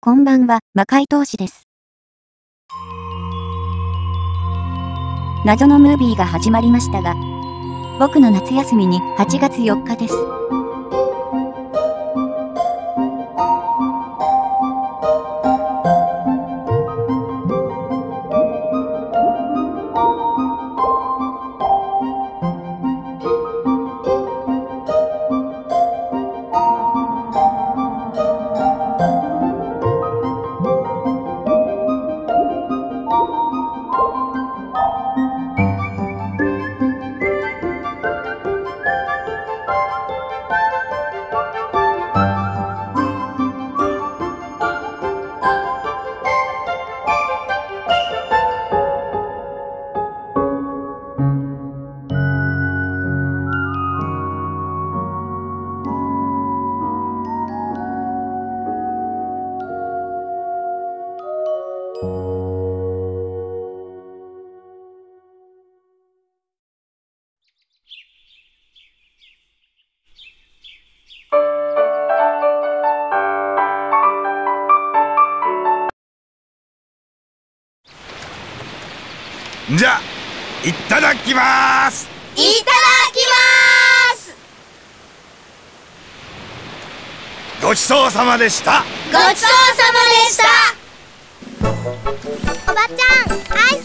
こんばんは、魔界闘士です。謎のムービーが始まりましたが、僕の夏休みに8月4日です。じゃあ、いただきます。いただきます。ごちそうさまでした。ごちそうさまでした。おばちゃん、アイス。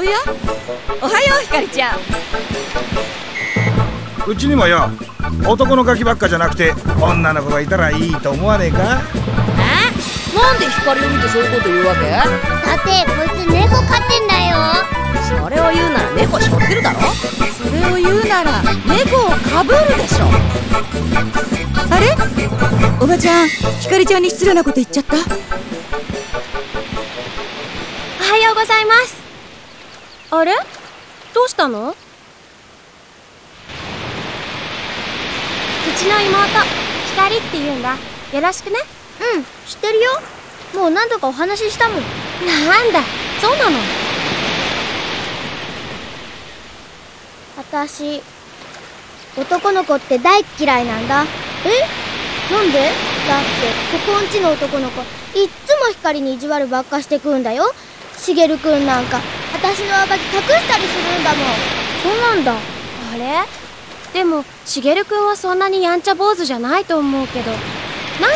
おや、おはよう、ひかりちゃん。うちにもよ、男のガキばっかじゃなくて、女の子がいたらいいと思わねえか。え、なんでひかりを見てそういうこと言うわけ？だって、こいつ猫飼ってんだよ。それを言うなら猫しょってるだろ。それを言うなら猫をかぶるでしょ。あれ、おばちゃん、ひかりちゃんに失礼なこと言っちゃった。おはようございます。あれ、どうしたの？うちの妹、ひかりって言うんだ。よろしくね。うん、知ってるよ。もう何度かお話ししたもん。なんだ、そうなの。私、男の子って大嫌いなんだ。え？なんで？だってここんちの男の子いっつも光に意地悪ばっかしてくんだよ。しげるくんなんか私の上履き隠したりするんだもん。そうなんだ。あれ？でもしげるくんはそんなにやんちゃ坊主じゃないと思うけど、なん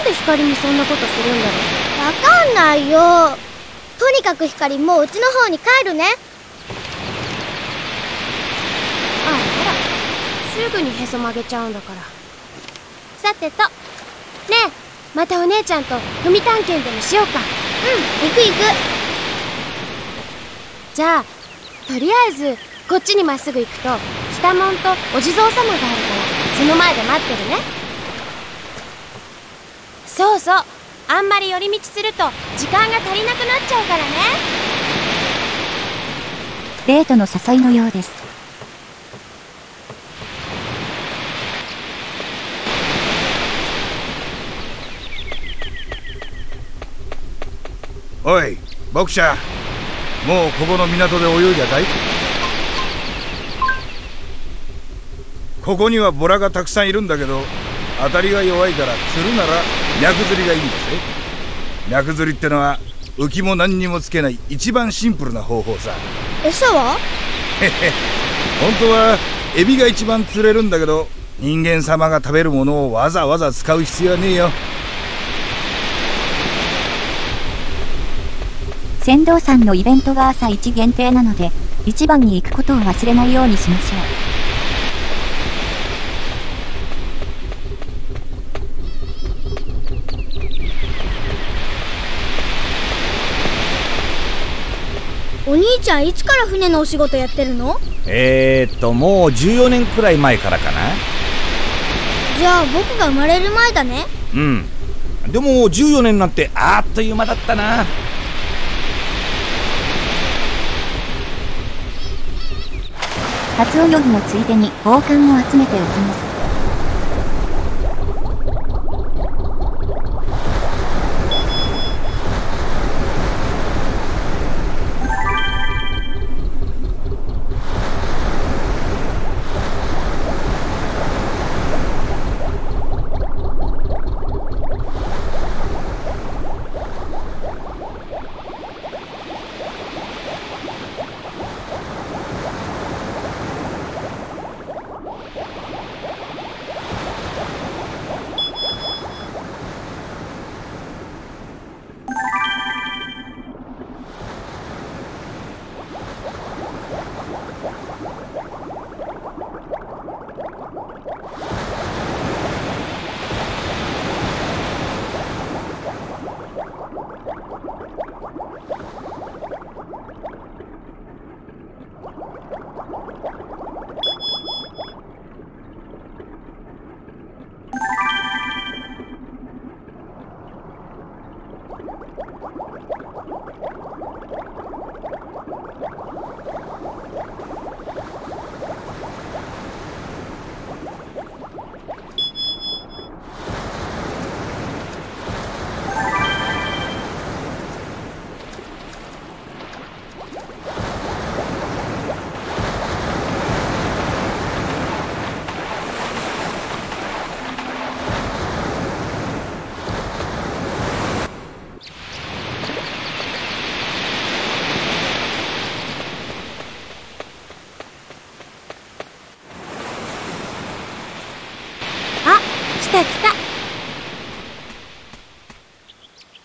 で光にそんなことするんだろう。わかんないよ。とにかく光、もううちの方に帰るね。すぐにへそ曲げちゃうんだから。さてと、ねえ、またお姉ちゃんと海探検でもしようか。うん、行く行く。じゃあ、とりあえずこっちにまっすぐ行くと北門とお地蔵様があるから、その前で待ってるね。そうそう、あんまり寄り道すると時間が足りなくなっちゃうからね。デートの誘いのようです。おい、ボクちゃん、もうここの港で泳いだかい？ここにはボラがたくさんいるんだけど、当たりが弱いから釣るなら脈釣りがいいんだぜ。脈釣りってのは浮きも何にもつけない一番シンプルな方法さ。餌は？へへ、本当はエビが一番釣れるんだけど、人間様が食べるものをわざわざ使う必要はねえよ。船頭さんのイベントが朝一限定なので、一番に行くことを忘れないようにしましょう。お兄ちゃん、いつから船のお仕事やってるの？もう14年くらい前からかな。じゃあ僕が生まれる前だね。うん、でも14年なんてあっという間だったな。初泳ぎのついでに宝冠を集めておきます。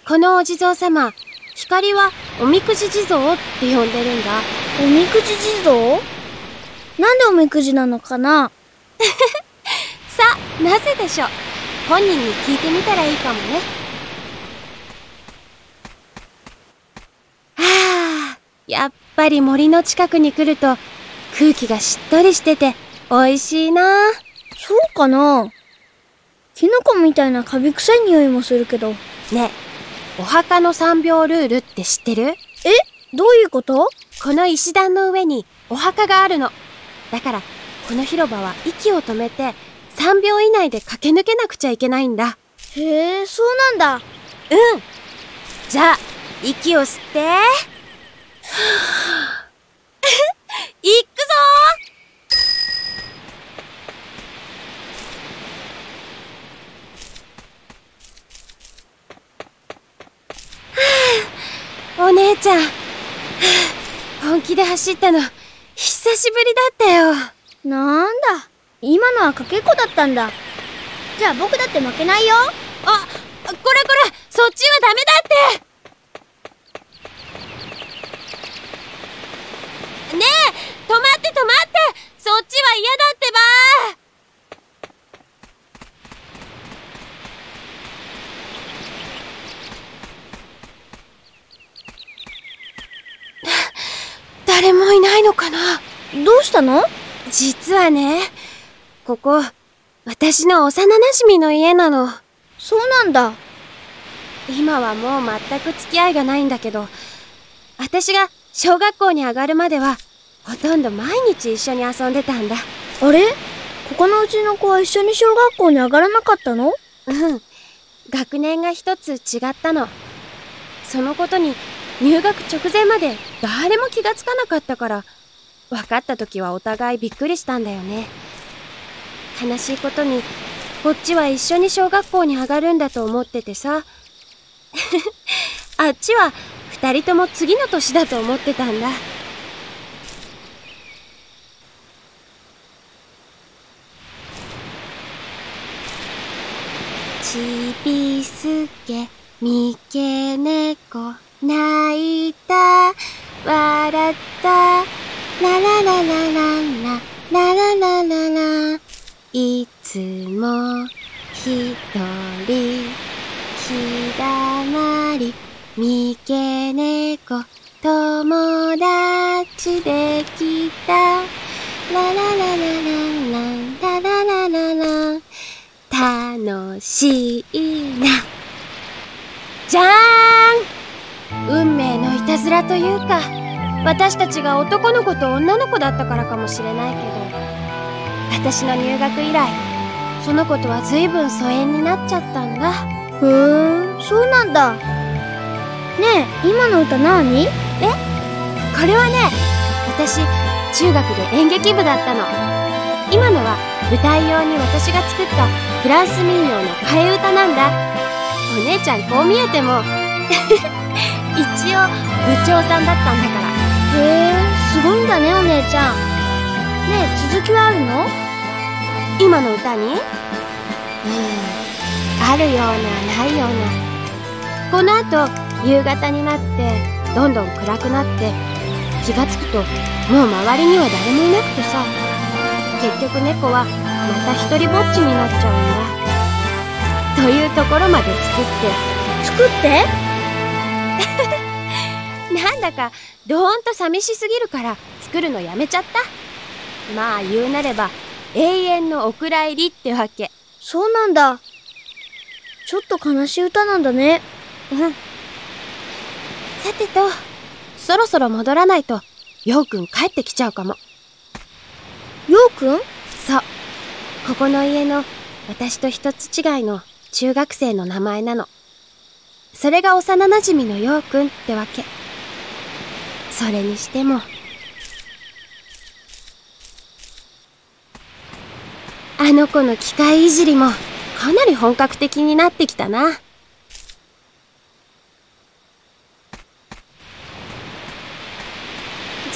このお地蔵様、光はおみくじ地蔵って呼んでるんだ。おみくじ地蔵？なんでおみくじなのかな？さあ、なぜでしょう。本人に聞いてみたらいいかもね。はあ、やっぱり森の近くに来ると空気がしっとりしてて美味しいな。そうかな？キノコみたいなカビ臭い匂いもするけど。ねえ。お墓の3秒ルールって知ってる？え？どういうこと？この石段の上にお墓があるの。だから、この広場は息を止めて3秒以内で駆け抜けなくちゃいけないんだ。へえ、そうなんだ。うん。じゃあ、息を吸って。いっくぞー！お姉ちゃん、本気で走ったの、久しぶりだったよ。なんだ、今のはかけっこだったんだ。じゃあ僕だって負けないよ。あ、これこれ、そっちはダメだって。ねえ、止まって止まって、そっちは嫌だってば。誰もいないのかな？どうしたの？実はね、ここ、私の幼馴染の家なの。そうなんだ。今はもう全く付き合いがないんだけど、私が小学校に上がるまでは、ほとんど毎日一緒に遊んでたんだ。あれ？ここのうちの子は一緒に小学校に上がらなかったの？うん。学年が一つ違ったの。そのことに、入学直前まで誰も気がつかなかったから、分かった時はお互いびっくりしたんだよね。悲しいことに、こっちは一緒に小学校に上がるんだと思っててさ。あっちは二人とも次の年だと思ってたんだ。ちびすけみけねこ。泣いた、笑った、ララララララ、ラララララ、いつもひとり、ひだまり、みけねこ、友達できた、ララララララ、ラララララ、楽しいな。じゃーん！運命のいたずらというか、私たちが男の子と女の子だったからかもしれないけど、私の入学以来その子とは随分疎遠になっちゃったんだ。ふーん、そうなんだ。ねえ、今の歌何？え？これはね、私中学で演劇部だったの。今のは舞台用に私が作ったフランス民謡の替え歌なんだ。お姉ちゃん、こう見えても一応部長さんだったんだから。へえ、すごいんだね、お姉ちゃん。ねえ、続きはあるの？今の歌に？あるようなないような。この後夕方になってどんどん暗くなって、気がつくともう周りには誰もいなくてさ、結局猫はまた一人ぼっちになっちゃうんだ。というところまで作ってなんだかどーんと寂しすぎるから作るのやめちゃった。まあ言うなれば永遠のお蔵入りってわけ。そうなんだ。ちょっと悲しい歌なんだね。うん。さてと、そろそろ戻らないと陽くん帰ってきちゃうかも。陽くん？そう、ここの家の私と一つ違いの中学生の名前なの。それが幼なじみの陽くんってわけ。それにしてもあの子の機械いじりもかなり本格的になってきたな。じ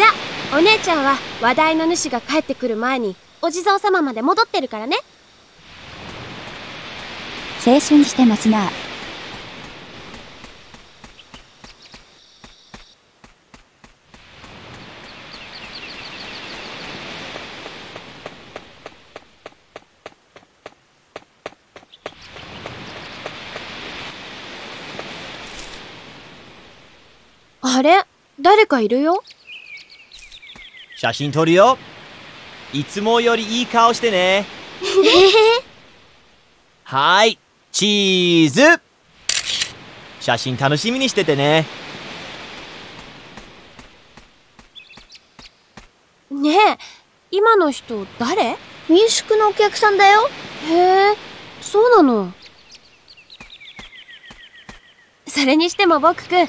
ゃあお姉ちゃんは話題の主が帰ってくる前にお地蔵様まで戻ってるからね。青春してますな。あれ、誰かいるよ。写真撮るよ。いつもよりいい顔してね。はい、チーズ。写真楽しみにしててね。ねえ、今の人誰？民宿のお客さんだよ。へえ、そうなの。それにしてもボクくん、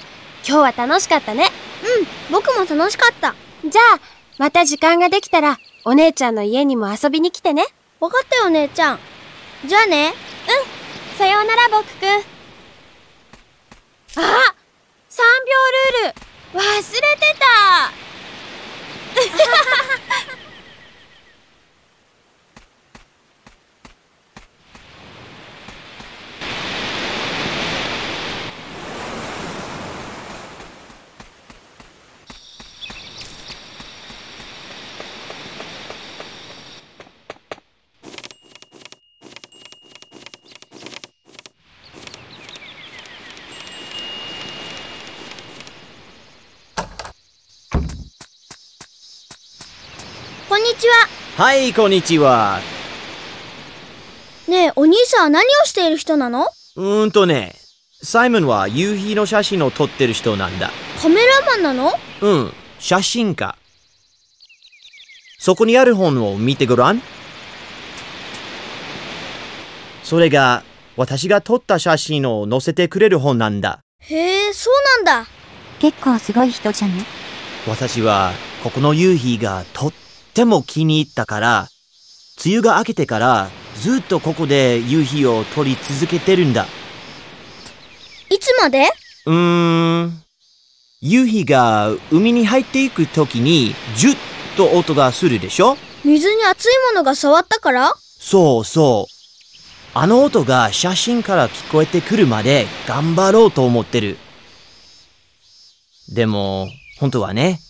今日は楽しかったね。うん、僕も楽しかった。じゃあ、また時間ができたら、お姉ちゃんの家にも遊びに来てね。わかったよ、お姉ちゃん。じゃあね。うん。さようなら、ぼくくん。あ！ 3 秒ルール、忘れてた。こんにちは。はい、こんにちは。ねえ、お兄さんは何をしている人なの？ね、サイモンは夕日の写真を撮ってる人なんだ。カメラマンなの？うん、写真家。そこにある本を見てごらん。それが、私が撮った写真を載せてくれる本なんだ。へえ、そうなんだ。結構すごい人じゃね。私は、ここの夕日がとっても気に入ったから、梅雨が明けてからずっとここで夕日を撮り続けてるんだ。いつまで？夕日が海に入っていくときにジュッと音がするでしょ？水に熱いものが触ったから？そうそう。あの音が写真から聞こえてくるまで頑張ろうと思ってる。でも、本当はね、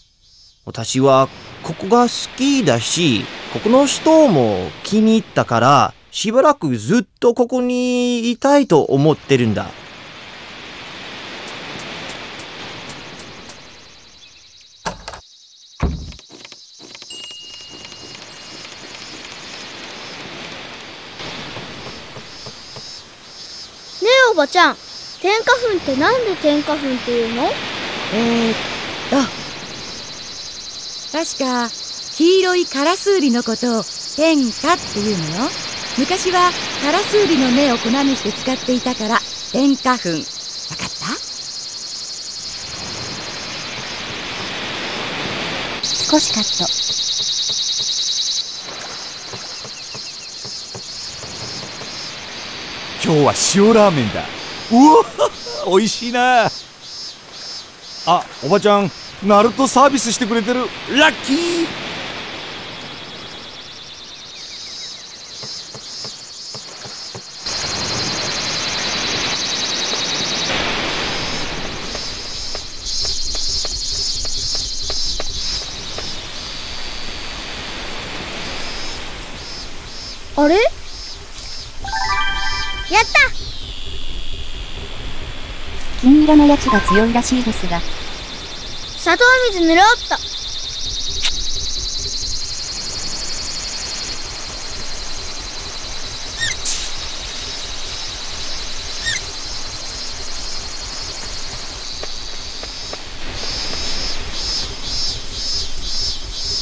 私はここが好きだし、ここの人も気に入ったから、しばらくずっとここにいたいと思ってるんだ。ねえおばちゃん、天花粉ってなんで天花粉っていうの？確か、黄色いカラスウリのことを天花っていうのよ。昔はカラスウリの芽を粉にして使っていたから、天花粉。わかった？少しカット。今日は塩ラーメンだ。うわ、美味しいな。あ、おばちゃん、ナルトサービスしてくれてる。ラッキー。あれ？やった！金色のやつが強いらしいですが。砂糖水ぬろっと。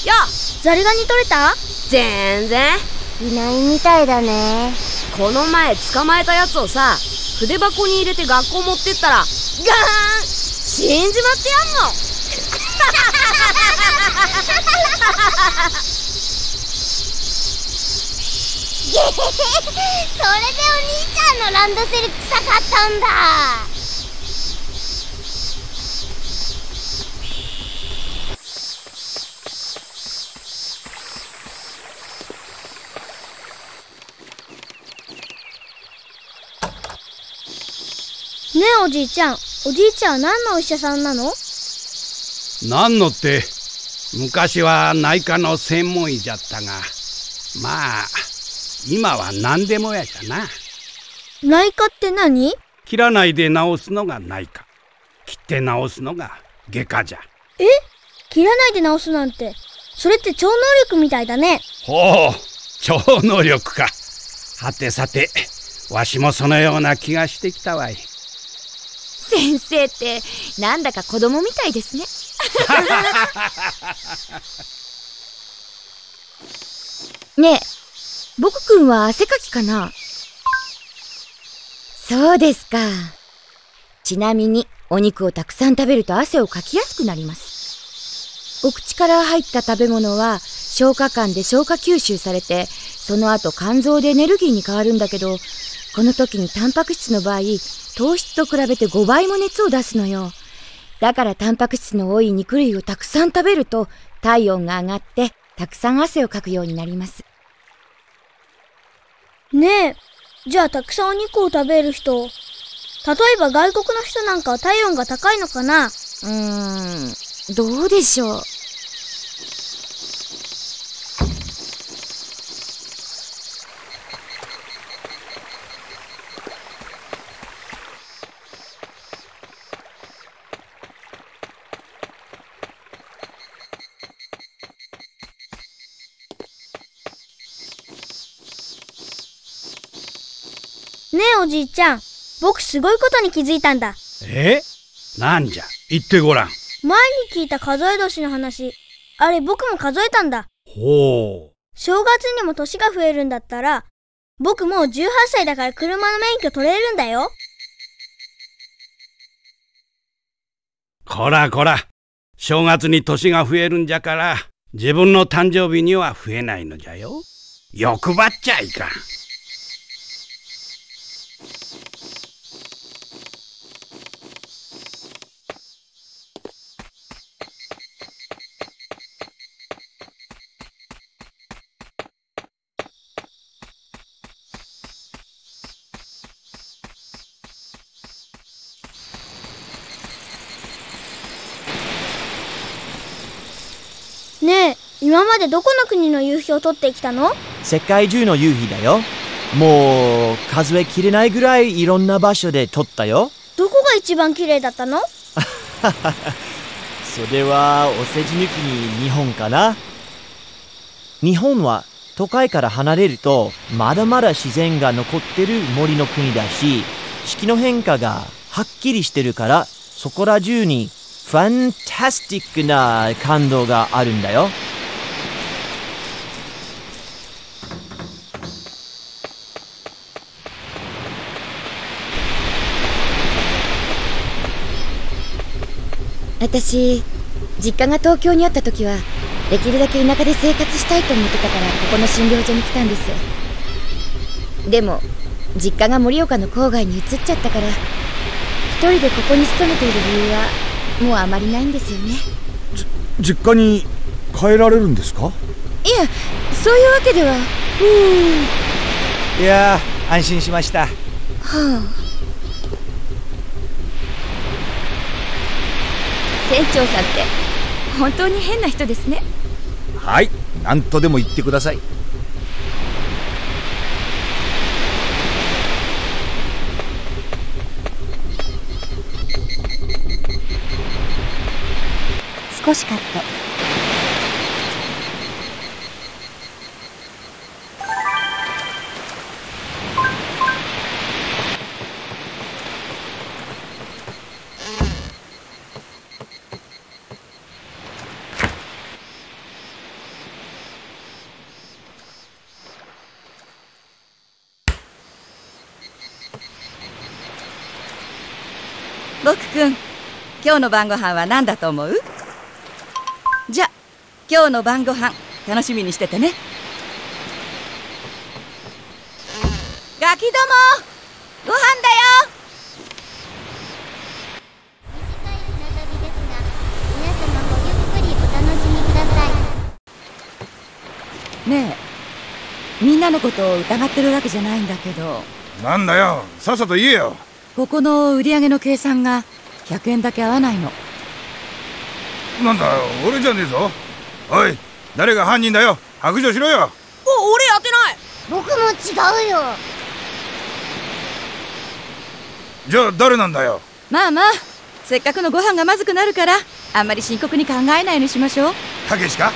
やあ、ザリガニ取れた？全然いないみたいだね。この前捕まえたやつをさ、筆箱に入れて学校持ってったらガーン死んじまってやんの。それでお兄ちゃんのランドセル臭かったんだ。ねえおじいちゃん、おじいちゃんは何のお医者さんなの？何のって昔は内科の専門医じゃったが、まあ今は何でもやじゃな。内科って何？切らないで治すのが内科、切って治すのが外科じゃ。え？切らないで治すなんて、それって超能力みたいだね。ほう、超能力か。はてさて、わしもそのような気がしてきたわい。先生ってなんだか子供みたいですね。ねえ、僕くんは汗かきかな？そうですか。ちなみにお肉をたくさん食べると汗をかきやすくなります。お口から入った食べ物は消化管で消化吸収されて、その後肝臓でエネルギーに変わるんだけど、この時にタンパク質の場合、糖質と比べて5倍も熱を出すのよ。だからタンパク質の多い肉類をたくさん食べると体温が上がってたくさん汗をかくようになります。ねえ、じゃあたくさんお肉を食べる人、例えば外国の人なんかは体温が高いのかな？どうでしょう。ねえおじいちゃん、僕すごいことに気づいたんだ。え？なんじゃ？言ってごらん。前に聞いた数え年の話、あれ僕も数えたんだ。ほう。正月にも年が増えるんだったら、僕もう18歳だから車の免許取れるんだよ。こらこら、正月に年が増えるんじゃから、自分の誕生日には増えないのじゃよ。欲張っちゃいかん。ねえ、今までどこの国の夕日を撮ってきたの？世界中の夕日だよ。もう数えきれないぐらいいろんな場所で撮ったよ。どこが一番綺麗だったの？それはお世辞抜きに日本かな。日本は都会から離れるとまだまだ自然が残ってる森の国だし、四季の変化がはっきりしてるから、そこら中にファンタスティックな感動があるんだよ。私、実家が東京にあった時はできるだけ田舎で生活したいと思ってたから、ここの診療所に来たんです。でも実家が盛岡の郊外に移っちゃったから、一人でここに勤めている理由はもうあまりないんですよね。実家に帰られるんですか？いや、そういうわけでは。いや、安心しました。はあ。船長さんって本当に変な人ですね。はい、何とでも言ってください。少しカット。僕くん、今日の晩ご飯は何だと思う？じゃ、今日の晩ご飯楽しみにしててね。ガキども、ご飯だよ。ねえ、みんなのことを疑ってるわけじゃないんだけど。なんだよ、さっさと言えよ。ここの売り上げの計算が100円だけ合わないの。なんだ、俺じゃねえぞ。おい、誰が犯人だよ。白状しろよ。俺やってない。僕も違うよ。じゃあ誰なんだよ。まあまあ、せっかくのご飯がまずくなるから、あんまり深刻に考えないようにしましょう。たけしか？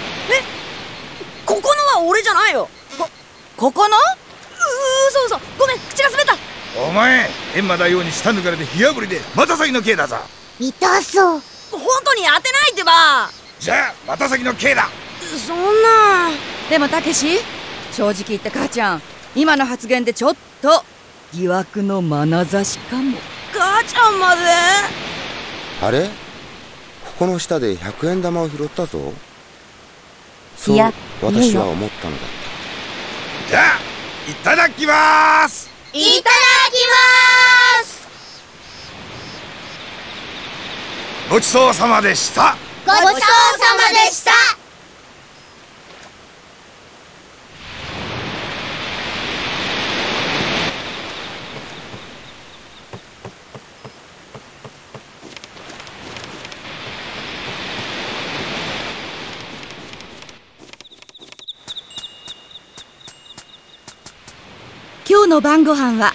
ここのは俺じゃないよ。ここの？そう、ごめん、口が滑った。お前、閻魔大王に舌抜かれて火炙りでまた先の刑だぞ。痛そう。本当に当てないってば。じゃあまた先の刑だ。そんな。でもたけし、正直言って母ちゃん、今の発言でちょっと疑惑の眼差しかも。母ちゃんまで。あれ、ここの下で100円玉を拾ったぞ。そう、私は思ったのだった。じゃあ、いただきまーす。いただきまーす。ごちそうさまでした。ごちそうさまでした。今日の晩ご飯は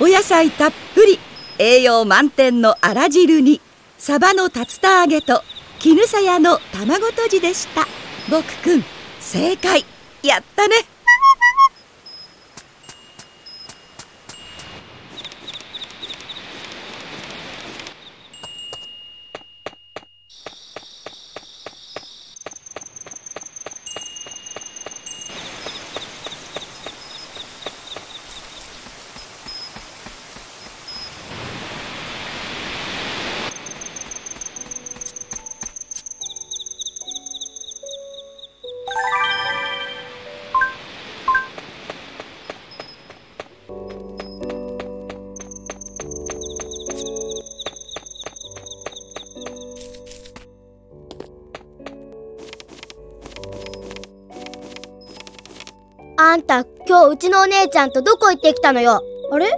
お野菜たっぷり栄養満点のあら汁にサバの竜田揚げと絹さやの卵とじでした。僕くん、正解やったね。あんた、今日うちのお姉ちゃんとどこ行ってきたのよ。あれ、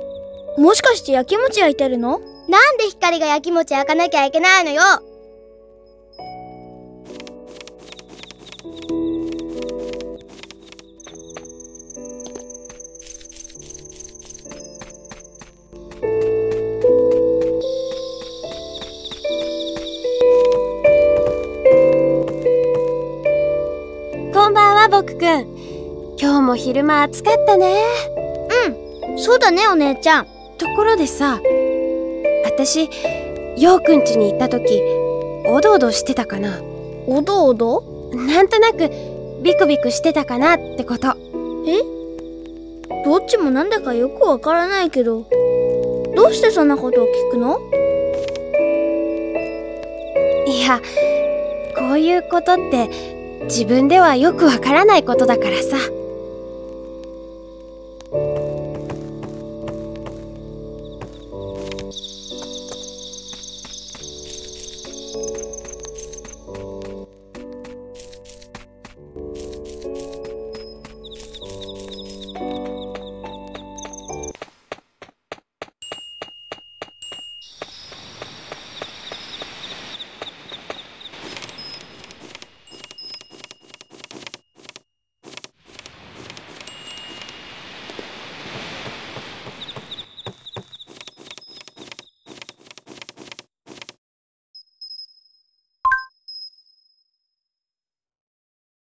もしかして焼きもち焼いてるの？なんで光が焼きもち焼かなきゃいけないのよ。こんばんは、僕くん。今日も昼間暑かったね。うん、そうだね、お姉ちゃん。ところでさ、私、陽くん家に行った時、おどおどしてたかな。おどおど？なんとなくビクビクしてたかなってこと。え？どっちもなんだかよくわからないけど、どうしてそんなことを聞くの？いや、こういうことって自分ではよくわからないことだからさ。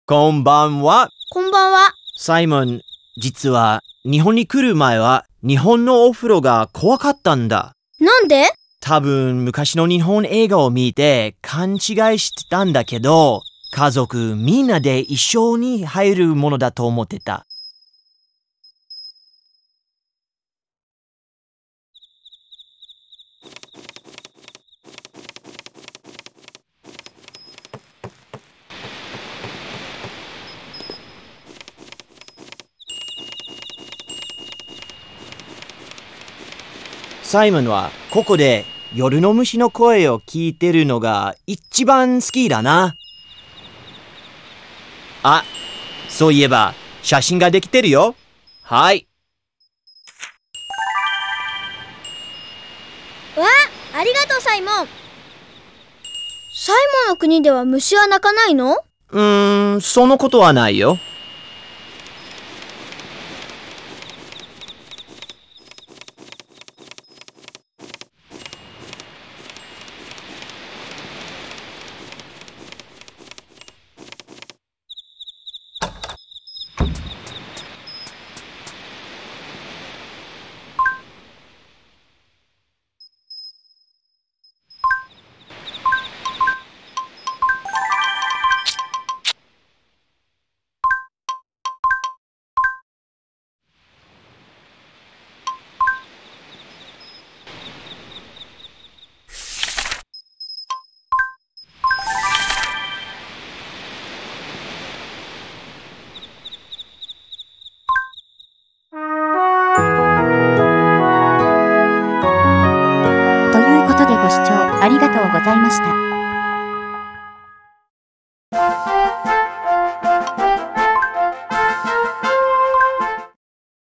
こんばんは。こんばんは。サイモン、実は日本に来る前は日本のお風呂が怖かったんだ。なんで？多分昔の日本映画を見て勘違いしてたんだけど、家族みんなで一緒に入るものだと思ってた。サイモンはここで夜の虫の声を聞いてるのが一番好きだな。あ、そういえば写真ができてるよ。はい。わあ、ありがとうサイモン。サイモンの国では虫は鳴かないの？そのことはないよ。ありがとうございました。